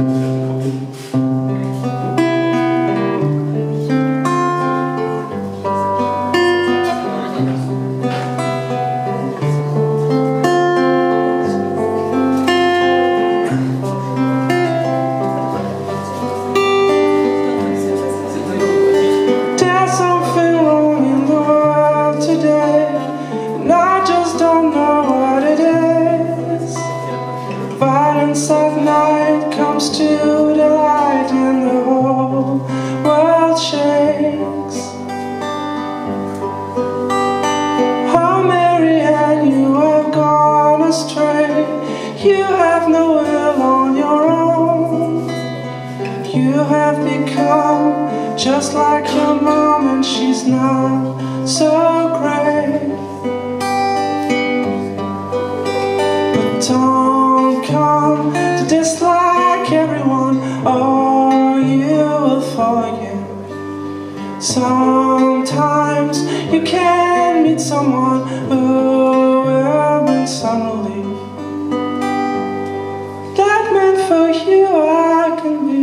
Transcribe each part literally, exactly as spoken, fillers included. That night comes to the light and the whole world shakes. Oh Mary Ann, you have gone astray. You have no will on your own. You have become just like your mom, and she's not so great. But don't come to dislike everyone, or you will forget. Sometimes you can meet someone who will bring some relief. That meant for you I can be.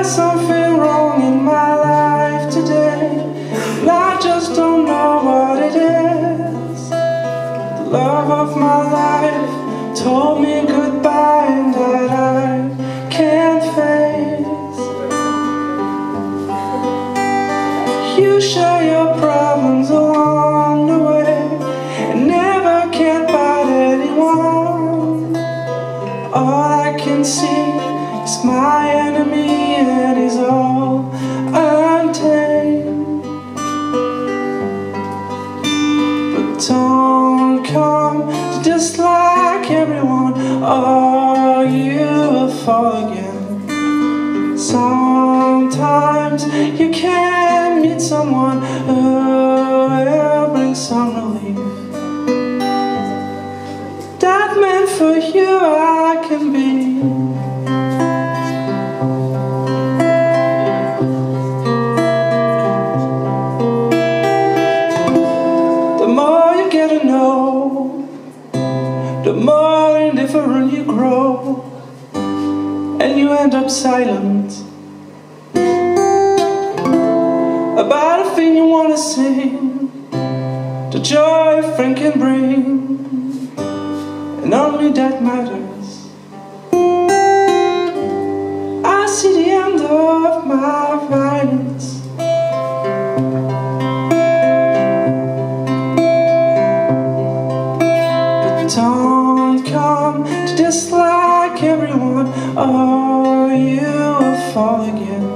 Something wrong in my life today, and I just don't know what it is. The love of my life told me goodbye, and that I can't face. You share your problems along the way and never cared about anyone. All I can see, it's my enemy and is all untamed. But don't come to dislike everyone, or you will fall again. Sometimes you can meet someone who will bring some relief. That meant for you I can be. The more indifferent you grow, and you end up silent about a thing you want to sing, the joy a friend can bring, and only that matters. I see the end of my violence. Don't come to dislike everyone, or you will fall again.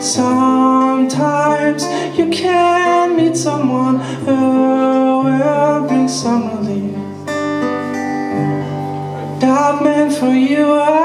Sometimes you can meet someone who will bring some relief. That meant for you.